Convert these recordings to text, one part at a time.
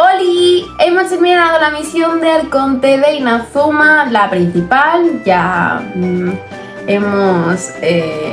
¡Oli! Hemos terminado la misión de Arconte de Inazuma, la principal. Ya hemos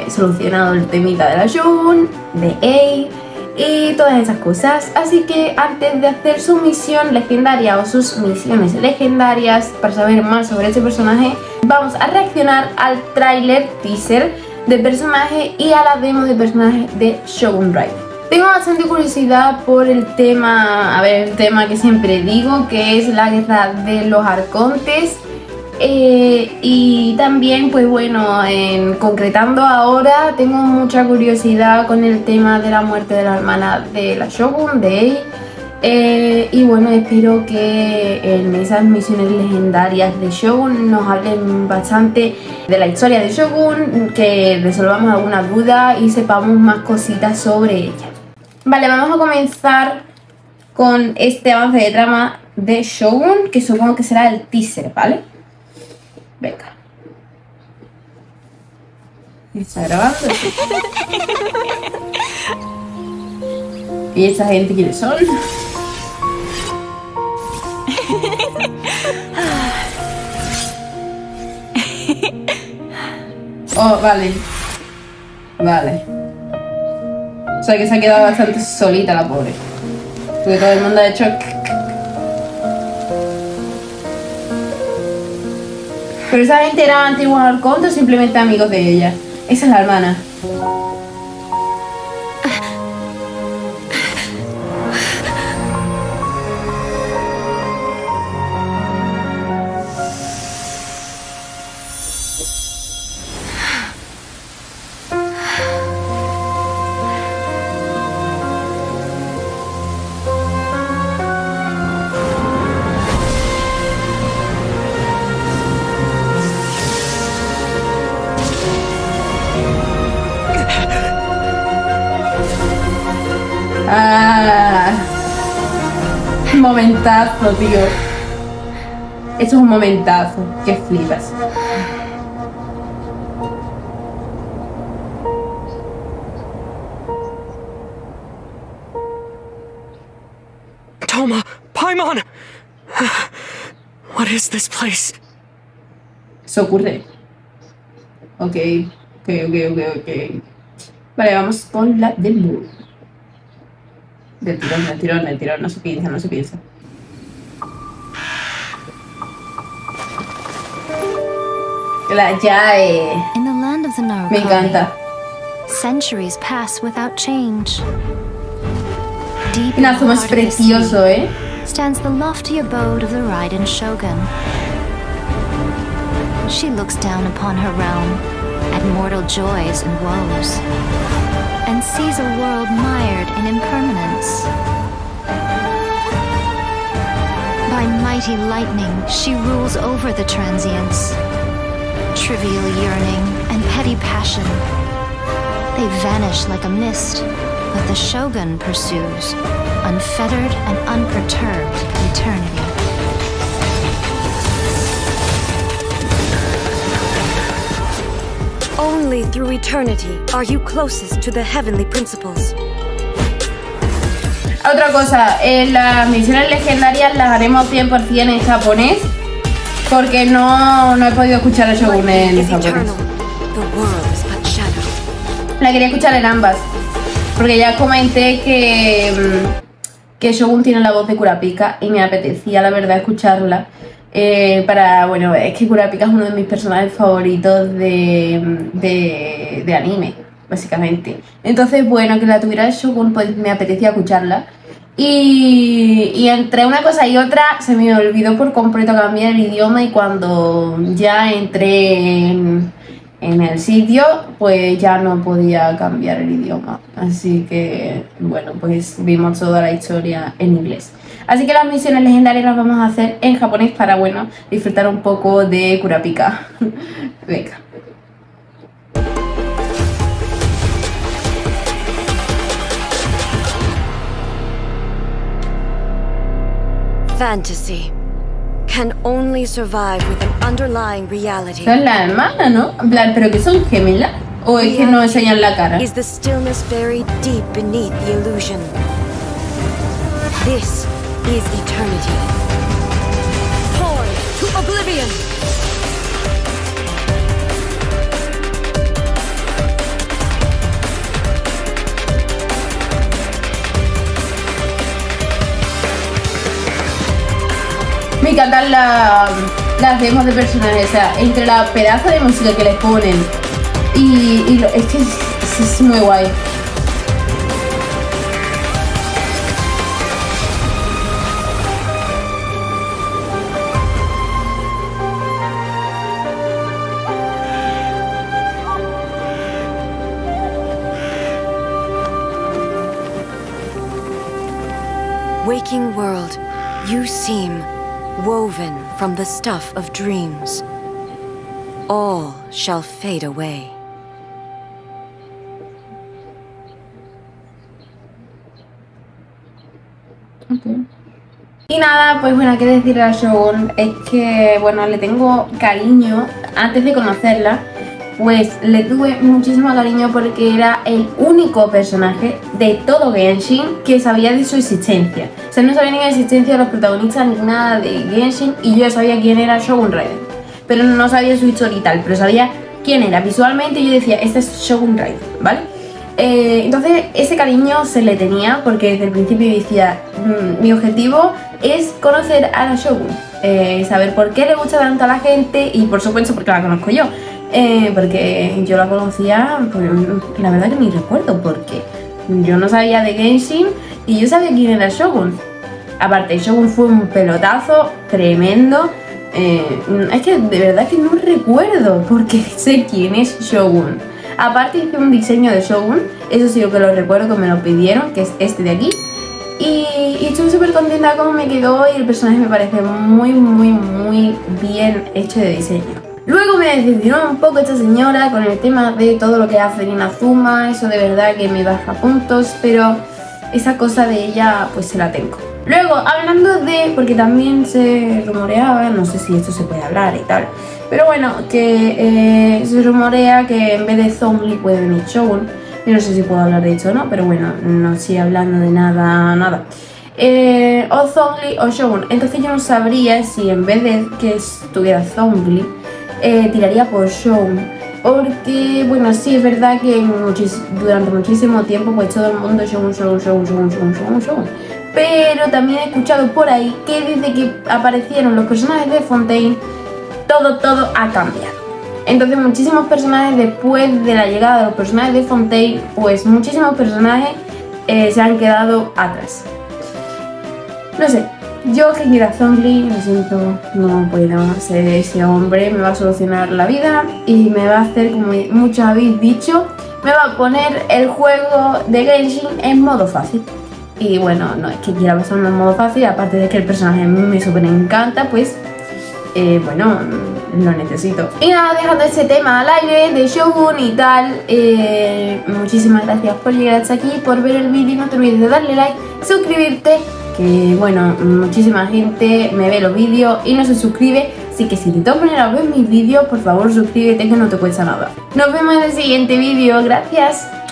solucionado el temita de la Shogun, de Ei y todas esas cosas. Así que antes de hacer su misión legendaria o sus misiones legendarias, para saber más sobre este personaje, vamos a reaccionar al tráiler teaser de personaje y a la demo de personaje de Shogun Raiden. Tengo bastante curiosidad por el tema, el tema que siempre digo, que es la guerra de los arcontes, y también, pues bueno, concretando ahora, tengo mucha curiosidad con el tema de la muerte de la hermana de la Shogun, de Ei, y bueno, espero que en esas misiones legendarias de Shogun nos hablen bastante de la historia de Shogun, que resolvamos alguna duda y sepamos más cositas sobre ella. Vale, vamos a comenzar con este avance de trama de Shogun, que supongo que será el teaser, ¿vale? Venga. ¿Está grabando? ¿Y esa gente quiénes son? Oh, vale. Vale. O sea que se ha quedado bastante solita la pobre. Porque todo el mundo ha hecho... Pero esa gente era antiguos arcontes o simplemente amigos de ella. Esa es la hermana. Momentazo, tío. Esto es un momentazo, que flipas. Toma, Paimon. What is this place? Se ocurre. Ok. Vale, vamos con la demo. Del tirón, no se piensa. La llave. Me encanta. Centuries pass without change. Inazuma es precioso, ¿eh? Stands the lofty abode of the Raiden Shogun. She looks down upon her realm, at mortal joys and woes. And sees a world mired in impermanence. By mighty lightning, she rules over the transients. Trivial yearning and petty passion. They vanish like a mist, but the Shogun pursues, unfettered and unperturbed, eternity. Only through eternity are you closest to the heavenly principles. Otra cosa, las misiones legendarias las haremos 100% en japonés, porque no he podido escuchar a Shogun en japonés. La quería escuchar en ambas, porque ya comenté que Shogun tiene la voz de Kurapika y me apetecía, la verdad, escucharla. Bueno, es que Kurapika es uno de mis personajes favoritos de anime, básicamente. Entonces, bueno, que la tuviera el Shogun, pues me apetecía escucharla. Y entre una cosa y otra se me olvidó por completo cambiar el idioma, y cuando ya entré en el sitio, pues ya no podía cambiar el idioma. Así que, bueno, pues vimos toda la historia en inglés. Así que las misiones legendarias las vamos a hacer en japonés para, bueno, disfrutar un poco de Kurapika. Venga. Fantasy can only survive with an underlying reality. Es la hermana, ¿no? Pero que son gemelas, o es que no enseñan la cara. Is the stillness buried deep beneath the illusion. This is eternity. Poured to oblivion! Me encantan las demos de personajes, o sea, entre la pedazo de música que les ponen y es que es muy guay. Waking world, you seem woven from the stuff of dreams. All shall fade away. Okay. Y nada, pues bueno, qué decirle a Shogun es que, bueno, le tengo cariño. Antes de conocerla, pues le tuve muchísimo cariño porque era el único personaje de todo Genshin que sabía de su existencia. O sea, no sabía ni la existencia de los protagonistas ni nada de Genshin, y yo sabía quién era Shogun Raiden, pero no sabía su historia y tal, pero sabía quién era. Visualmente yo decía, este es Shogun Raiden, ¿vale? Entonces ese cariño se le tenía porque desde el principio decía, mi objetivo es conocer a la Shogun, saber por qué le gusta tanto a la gente y por supuesto porque la conozco yo. Porque yo la conocía, pues, la verdad que ni recuerdo, porque yo no sabía de Genshin y yo sabía quién era Shogun. Aparte, Shogun fue un pelotazo tremendo. Es que de verdad que no recuerdo porque sé quién es Shogun. Aparte hice un diseño de Shogun, eso sí que lo recuerdo, que me lo pidieron, que es este de aquí. Y estoy súper contenta cómo me quedó y el personaje me parece muy bien hecho de diseño. Luego me decepcionó un poco esta señora con el tema de todo lo que hace Nina Zuma, eso de verdad que me baja puntos, pero esa cosa de ella pues se la tengo. Luego, hablando de, porque también se rumoreaba, no sé si esto se puede hablar y tal, pero bueno, que se rumorea que en vez de Zhongli puede venir Shogun. Yo no sé si puedo hablar de esto o no, pero bueno, no estoy hablando de nada. O Zhongli o Shogun, entonces yo no sabría si en vez de que estuviera Zhongli, tiraría por Shogun. Porque, bueno, sí, es verdad que durante muchísimo tiempo pues todo el mundo Shogun. Pero también he escuchado por ahí que desde que aparecieron los personajes de Fontaine, todo ha cambiado. Entonces muchísimos personajes, después de la llegada de los personajes de Fontaine, pues muchísimos personajes se han quedado atrás. No sé. Yo que quiero a Zhongli, lo siento, no puedo, ese hombre me va a solucionar la vida y me va a hacer, como muchos habéis dicho, me va a poner el juego de Genshin en modo fácil. Y bueno, no es que quiera pasarlo en modo fácil, aparte de que el personaje me súper encanta, pues, bueno, lo necesito. Y nada, dejando ese tema al aire de Shogun y tal, muchísimas gracias por llegar hasta aquí, por ver el vídeo, no te olvides de darle like, suscribirte. Que bueno, muchísima gente me ve los vídeos y no se suscribe, así que si de todas maneras ves mis vídeos, por favor suscríbete, que no te cuesta nada. Nos vemos en el siguiente vídeo, gracias.